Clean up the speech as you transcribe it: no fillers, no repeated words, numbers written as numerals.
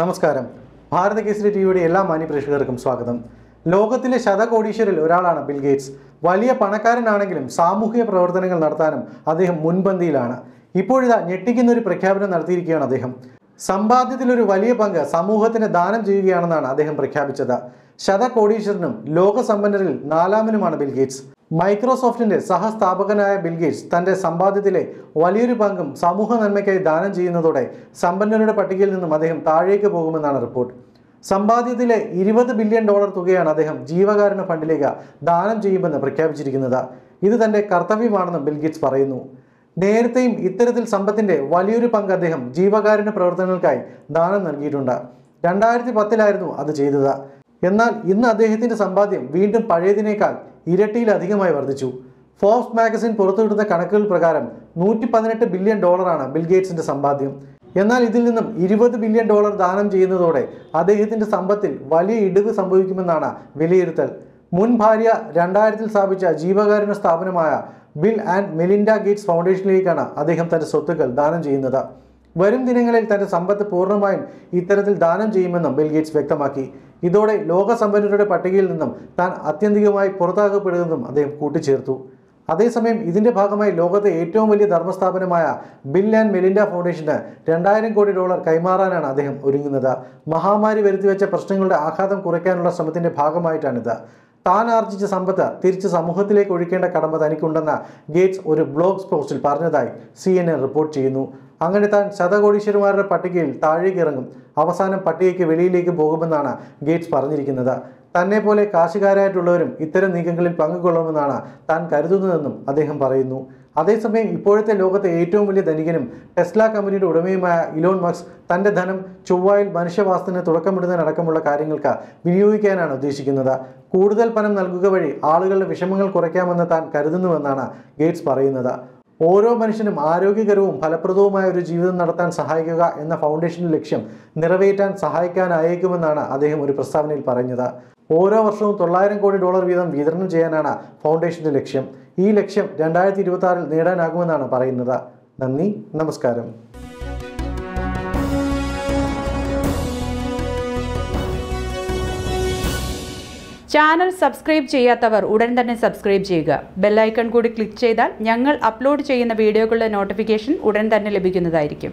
നമസ്കാരം ഭാരത കേസരി ടിവിയുടെ എല്ലാ മാന്യപ്രേക്ഷകർക്കും സ്വാഗതം ലോകത്തിലെ ശതകോടീശ്വരിൽ ഒരാളാണ് ബിൽ ഗേറ്റ്സ് വലിയ പണക്കാരനാണെങ്കിലും സാമൂഹിക പ്രവർത്തനങ്ങൾ നടത്താനും അദ്ദേഹം മുൻപന്തിയിലാണ് ഇപ്പോൾ ഇതാ ഞെട്ടിക്കുന്ന ഒരു പ്രഖ്യാപനം നടത്തിയിരിക്കുകയാണ് അദ്ദേഹം സമ്പാദ്യത്തിൽ ഒരു വലിയ പങ്ക് സമൂഹത്തിന് ദാനം ചെയ്യുകയാണെന്നാണ് അദ്ദേഹം പ്രഖ്യാപിച്ചത് ശതകോടീശ്വരനും ലോകസമ്പന്നരിൽ നാലാമനുമാണ് ബിൽ ഗേറ്റ്സ് മൈക്രോസോഫ്റ്റിന്റെ സഹസ്ഥാപകനായ ബിൽ ഗേറ്റ്സ് തന്റെ സമ്പാദ്യത്തിലെ വലിയൊരു പങ്കും സമൂഹ നന്മയ്ക്കായി ദാനം ചെയ്യുന്നതോടെ സമ്പന്നരുടെ പട്ടികയിൽ നിന്നും അദ്ദേഹം താഴേക്ക് പോകുമെന്നാണ് റിപ്പോർട്ട് സമ്പാദ്യത്തിലെ 20 ബില്യൺ ഡോളർ തുകയാണ് അദ്ദേഹം ജീവകാരുണ്യ ഫണ്ടിലേക്ക് ദാനം ചെയ്യുമെന്ന് പ്രഖ്യാപിച്ചിരിക്കുന്നത് ഇത് തന്റെ കർത്തവ്യമാണെന്ന് ബിൽ ഗേറ്റ്സ് പറയുന്നു നേരത്തെയും ഇത്തരത്തിൽ സമ്പത്തിന്റെ വലിയൊരു പങ്ക് അദ്ദേഹം ജീവകാരുണ്യ പ്രവർത്തനങ്ങൾക്കായി ദാനം നൽകിയിട്ടുണ്ട് 2010 ആയിരുന്നു അത് ചെയ്തത് എന്നാൽ ഇന്ന് അദ്ദേഹത്തിന്റെ സമ്പാദ്യം വീണ്ടും പഴയതിനേക്കാൾ ഇരട്ടിയിലധികമായി വർദ്ധിച്ചു ഫോർബ്സ് മാഗസിൻ പുറത്തുവിടുന്ന കണക്കുകൾ പ്രകാരം 118 ബില്യൺ ഡോളറാണ് ബിൽ ഗേറ്റ്സിന്റെ സമ്പാദ്യം എന്നാൽ ഇതിൽ നിന്നും 20 ബില്യൺ ഡോളർ ദാനം ചെയ്യുന്നതോടെ അദ്ദേഹത്തിന്റെ സമ്പത്തിൽ വലിയ ഇടിവ് സംഭവിക്കുമെന്നാണ് വിലയിരുത്തൽ മുൻ ഭാര്യ 2000 സ്ഥാപിച്ച ജീവകാരുണ്യ സ്ഥാപനമായ ബിൽ ആൻഡ് മെലിൻഡ ഗേറ്റ്സ് ഫൗണ്ടേഷനിലേക്കാണ് അദ്ദേഹം തന്റെ സ്വത്തുക്കൾ ദാനം ചെയ്യുന്നത് വരും ദിനങ്ങളിൽ തന്റെ സമ്പത്ത് പൂർണ്ണമായും ഇത്തരത്തിൽ ദാനം ചെയ്യുമെന്നും ബിൽ ഗേറ്റ്സ് വ്യക്തമാക്കി ഇതോടെ ലോകസമ്പന്നരുടെ പട്ടികയിൽ നിന്നും താൻ അത്യന്തികമായി പുറത്താക്കപ്പെടുമെന്നും അദ്ദേഹം കൂട്ടിച്ചേർത്തു അതേസമയം ഇതിന്റെ ഭാഗമായി ലോകത്തെ ഏറ്റവും വലിയ ധർമ്മസ്ഥാപനമായ ബിൽ ആൻഡ് മെലിൻഡ ഫൗണ്ടേഷന് 2000 കോടി ഡോളർ കൈമാറാനാണ് അദ്ദേഹം ഒരുങ്ങുന്നത് മഹാമാരി വരുത്തിവെച്ച പ്രശ്നങ്ങളുടെ ആഘാതം കുറയ്ക്കാനുള്ള ശ്രമത്തിന്റെ ഭാഗമായിട്ടാണിത് താൻ ആർജിച്ച സമ്പത്ത് തിരിച്ച് സമൂഹത്തിലേക്ക് ഒഴുക്കേണ്ട കടമ തനിക്കുണ്ടെന്ന ഗേറ്റ്സ് ഒരു ബ്ലോഗ് പോസ്റ്റിൽ പറഞ്ഞതായി CNN റിപ്പോർട്ട് ചെയ്യുന്നു അങ്ങനെ താൻ ശതകോടീശ്വരന്മാരുടെ പട്ടികയിൽ താഴേക്ക് ഇറങ്ങും അവസാനം പട്ടികയ്ക്ക് വെളിയിലേക്ക് പോകുമെന്നാണ് ഗേറ്റ്സ് പറഞ്ഞിരിക്കുന്നത് തന്നെ പോലെ കാശുകാരായിട്ടുള്ളവരും ഇത്തരം നീക്കങ്ങളിൽ പങ്കുകൊള്ളുമെന്നാണ് താൻ കരുതുന്നതെന്നും അദ്ദേഹം പറയുന്നു അതേസമയം ഇപ്പോഴത്തെ ലോകത്തെ ഏറ്റവും വലിയ ധനികനും ടെസ്ല കമ്പനിയുടെ ഉടമയുമായ ഇലോൺ മസ്ക് തൻ്റെ ധനം ചൊവ്വയിൽ മനുഷ്യവാസത്തിന് തുടക്കമിടുന്നതിനടക്കമുള്ള കാര്യങ്ങൾക്ക് വിനിയോഗിക്കാനാണ് ഉദ്ദേശിക്കുന്നത് കൂടുതൽ പണം നൽകുക വഴി ആളുകളുടെ വിഷമങ്ങൾ കുറയ്ക്കാമെന്ന് താൻ കരുതുന്നുവെന്നാണ് ഗേറ്റ്സ് പറയുന്നത് ഓരോ മനുഷ്യനും ആരോഗ്യകരവും ഫലപ്രദവുമായ ഒരു ജീവിതം നടത്താൻ സഹായിക്കുക എന്ന ഫൗണ്ടേഷൻ്റെ ലക്ഷ്യം നിറവേറ്റാൻ സഹായിക്കാനായേക്കുമെന്നാണ് അദ്ദേഹം ഒരു പ്രസ്താവനയിൽ പറഞ്ഞത് ഓരോ വർഷവും 900 കോടി ഡോളർ വീതം വിതരണം ചെയ്യാനാണ് ഫൗണ്ടേഷൻ്റെ ലക്ഷ്യം ഈ ലക്ഷ്യം 2026-ൽ നേടാനാകുമെന്നാണ് പറയുന്നത് നന്ദി നമസ്കാരം ചാനൽ സബ്സ്ക്രൈബ് ചെയ്യാത്തവർ ഉടൻ തന്നെ സബ്സ്ക്രൈബ് ചെയ്യുക ബെൽ ഐക്കൺ കൂടി ക്ലിക്ക് ചെയ്താൽ ഞങ്ങൾ അപ്ലോഡ് ചെയ്യുന്ന വീഡിയോകളുടെ നോട്ടിഫിക്കേഷൻ ഉടൻ തന്നെ ലഭിക്കുന്നതായിരിക്കും